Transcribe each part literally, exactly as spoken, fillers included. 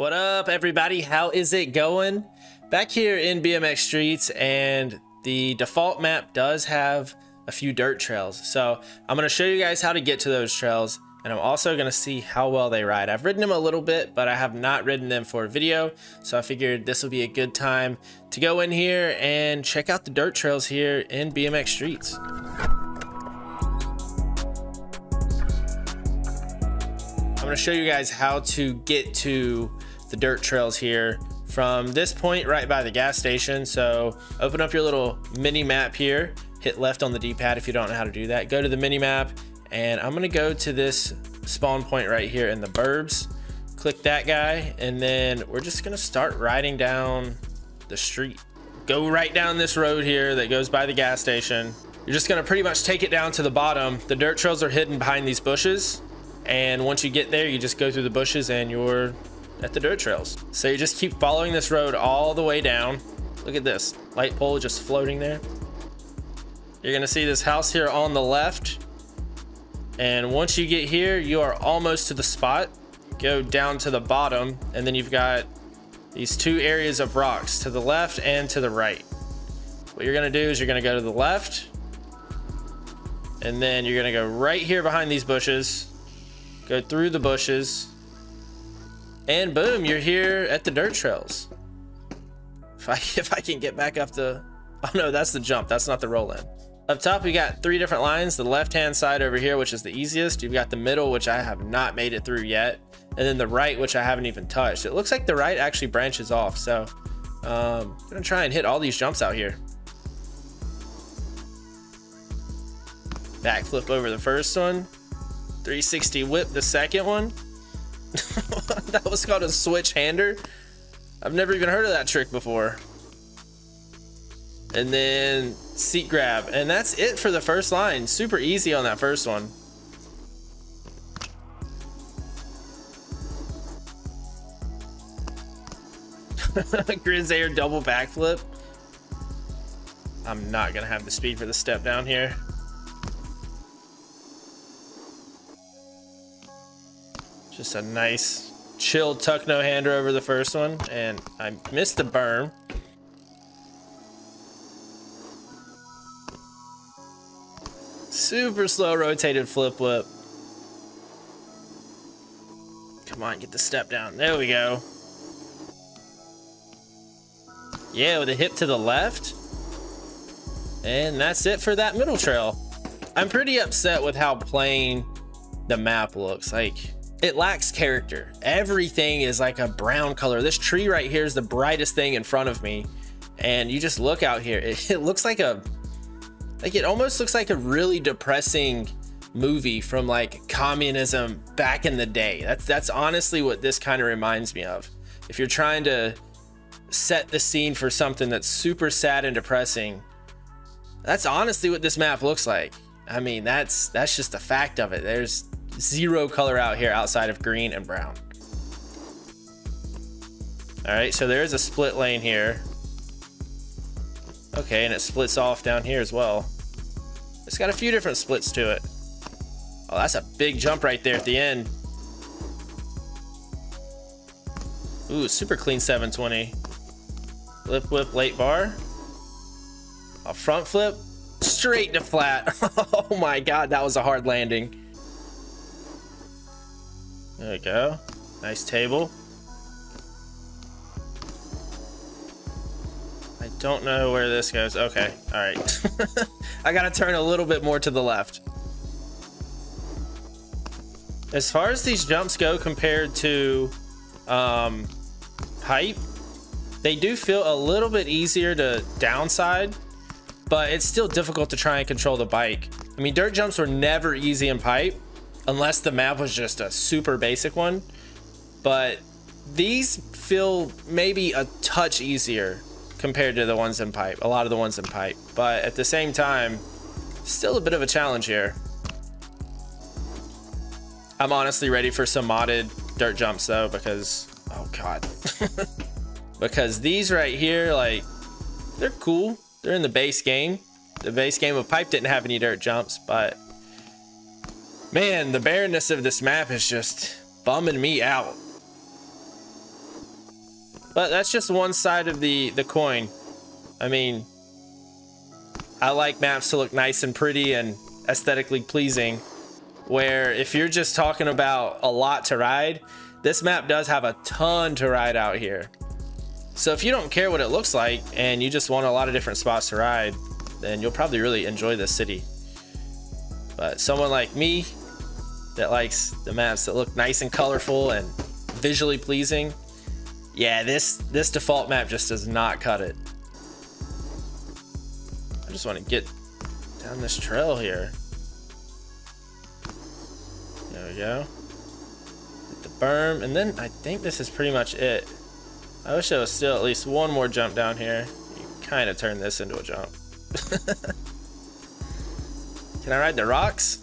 What up, everybody? How is it going? Back here in B M X Streets, and the default map does have a few dirt trails. So I'm going to show you guys how to get to those trails, and I'm also going to see how well they ride. I've ridden them a little bit, but I have not ridden them for a video, so I figured this will be a good time to go in here and check out the dirt trails here in B M X Streets. I'm going to show you guys how to get to the dirt trails here from this point right by the gas station. So open up your little mini map here, hit left on the D-pad if you don't know how to do that. Go to the mini map, and I'm gonna go to this spawn point right here in the burbs. Click that guy, and then we're just gonna start riding down the street. Go right down this road here that goes by the gas station. You're just gonna pretty much take it down to the bottom. The dirt trails are hidden behind these bushes, and once you get there, you just go through the bushes and you're at the dirt trails. So you just keep following this road all the way down. Look at this light pole just floating there. You're gonna see this house here on the left, and once you get here, you are almost to the spot. Go down to the bottom, and then you've got these two areas of rocks to the left and to the right. What you're gonna do is you're gonna go to the left, and then you're gonna go right here behind these bushes, go through the bushes, and boom, you're here at the dirt trails. If I, if I can get back up the, oh no, that's the jump. That's not the roll in. Up top, we got three different lines. The left-hand side over here, which is the easiest. You've got the middle, which I have not made it through yet. And then the right, which I haven't even touched. It looks like the right actually branches off. So um, I'm gonna try and hit all these jumps out here. Backflip over the first one. three sixty whip the second one. That was called a switch hander. I've never even heard of that trick before. And then seat grab, and that's it for the first line. Super easy on that first one. Grizz air double backflip. I'm not gonna have the speed for the step down here. Just a nice chill tuck no hander over the first one, and I missed the berm. Super slow rotated flip whip. Come on, get the step down. There we go. Yeah, with a hip to the left. And that's it for that middle trail. I'm pretty upset with how plain the map looks. Like, it lacks character. Everything is like a brown color. This tree right here is the brightest thing in front of me, and you just look out here, it, it looks like a like it almost looks like a really depressing movie from like communism back in the day. That's that's honestly what this kind of reminds me of. If you're trying to set the scene for something that's super sad and depressing, that's honestly what this map looks like. I mean, that's that's just the fact of it. There's zero color out here outside of green and brown. All right, so there is a split lane here. Okay, and it splits off down here as well. It's got a few different splits to it. Oh, that's a big jump right there at the end. Ooh, super clean seven twenty. Flip whip late bar. A front flip straight to flat. Oh my God, that was a hard landing. There we go. Nice table. I don't know where this goes. Okay. All right. I got to turn a little bit more to the left. As far as these jumps go compared to um, pipe, they do feel a little bit easier to downside, but it's still difficult to try and control the bike. I mean, dirt jumps were never easy in pipe, unless the map was just a super basic one, but these feel maybe a touch easier compared to the ones in pipe, a lot of the ones in pipe, but at the same time, still a bit of a challenge here. I'm honestly ready for some modded dirt jumps though, because, oh God, because these right here, like, they're cool. They're in the base game. The base game of pipe didn't have any dirt jumps, but man, the barrenness of this map is just bumming me out. But that's just one side of the the coin. I mean, I like maps to look nice and pretty and aesthetically pleasing, where if you're just talking about a lot to ride, this map does have a ton to ride out here. So if you don't care what it looks like and you just want a lot of different spots to ride, then you'll probably really enjoy this city. But someone like me that likes the maps that look nice and colorful and visually pleasing, yeah, this this default map just does not cut it. I just want to get down this trail here. There we go. Hit the berm, and then I think this is pretty much it. I wish there was still at least one more jump down here. You can kind of turn this into a jump. Can I ride the rocks?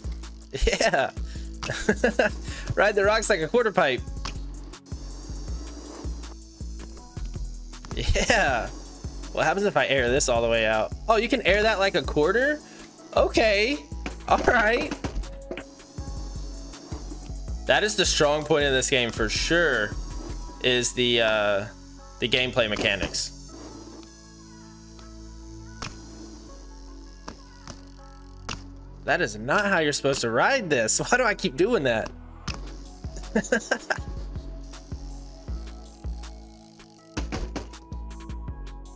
Yeah. Ride the rocks like a quarter pipe. Yeah. What happens if I air this all the way out? Oh, you can air that like a quarter? Okay. All right. That is the strong point of this game for sure, is the uh, the gameplay mechanics. That is not how you're supposed to ride this. Why do I keep doing that?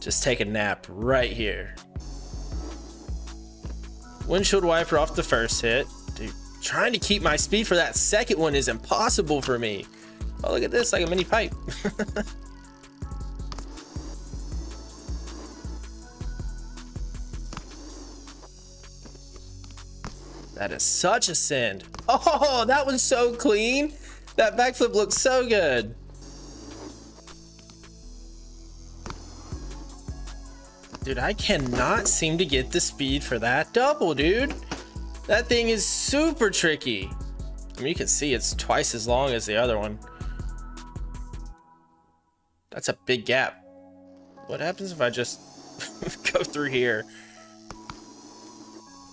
Just take a nap right here. Windshield wiper off the first hit. Dude, trying to keep my speed for that second one is impossible for me. Oh, look at this, like a mini pipe. That is such a send. Oh, that one's so clean. That backflip looks so good. Dude, I cannot seem to get the speed for that double, dude. That thing is super tricky. I mean, you can see it's twice as long as the other one. That's a big gap. What happens if I just go through here?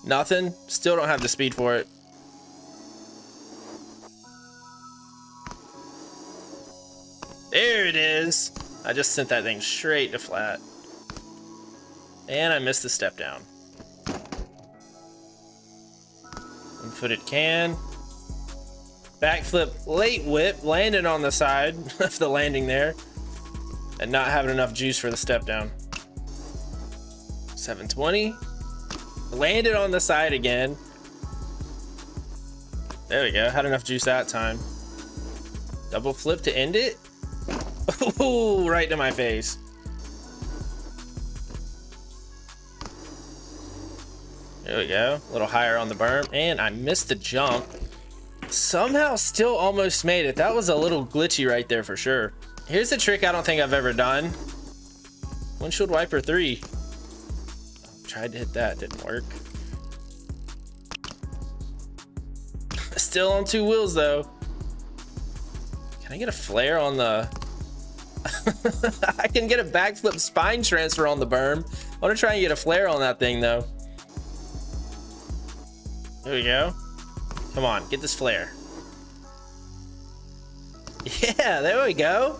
Nothing. Still don't have the speed for it. There it is. I just sent that thing straight to flat. And I missed the step down. One-footed can. Backflip late whip. Landed on the side of the landing there. And not having enough juice for the step down. seven twenty. Landed on the side again. There we go. Had enough juice that time. Double flip to end it. Ooh, right to my face. There we go, a little higher on the berm, and I missed the jump. Somehow still almost made it. That was a little glitchy right there for sure. Here's a trick I don't think I've ever done. Windshield wiper three. Tried to hit that, didn't work. Still on two wheels though. Can I get a flare on the... I can get a backflip spine transfer on the berm. I want to try and get a flare on that thing though. There we go. Come on, get this flare. Yeah, there we go.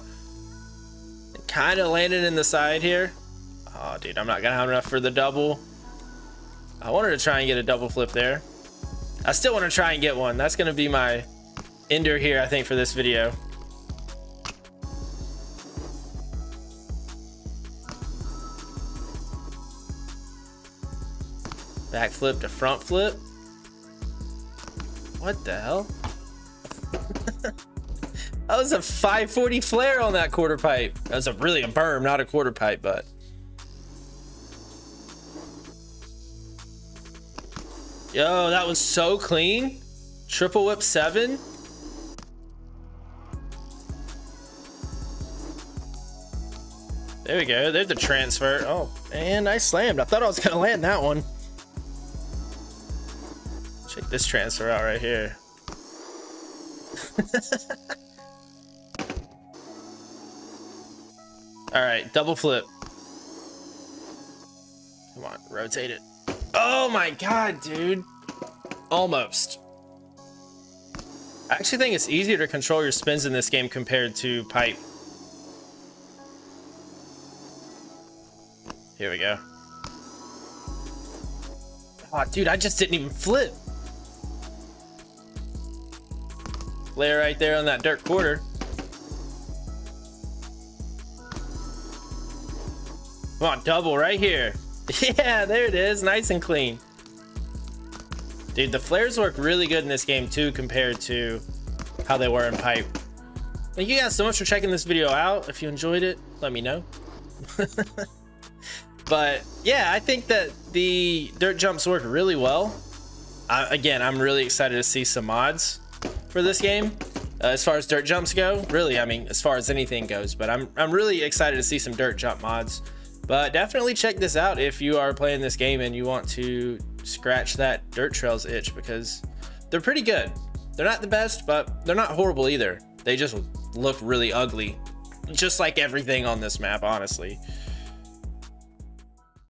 Kind of landed in the side here. Oh, dude, I'm not going to have enough for the double. I wanted to try and get a double flip there. I still want to try and get one. That's going to be my ender here, I think, for this video. Back flip to front flip. What the hell? That was a five forty flare on that quarter pipe. That was a really a berm, not a quarter pipe, but. Yo, that was so clean. Triple whip seven. There we go. There's the transfer. Oh, and I slammed. I thought I was going to land that one. Check this transfer out right here. All right, double flip. Come on, rotate it. Oh my God, dude. Almost. I actually think it's easier to control your spins in this game compared to pipe. Here we go. Oh, dude, I just didn't even flip. Lay right there on that dirt quarter. Come on, double right here. Yeah, there it is. Nice and clean. Dude, the flares work really good in this game too compared to how they were in Pipe. Thank you guys so much for checking this video out. If you enjoyed it, let me know. But yeah, I think that the dirt jumps work really well. I, again, I'm really excited to see some mods for this game. Uh, as far as dirt jumps go, really, I mean, as far as anything goes, but I'm, I'm really excited to see some dirt jump mods. But definitely check this out if you are playing this game and you want to scratch that dirt trails itch, because they're pretty good. They're not the best, but they're not horrible either. They just look really ugly, just like everything on this map, honestly.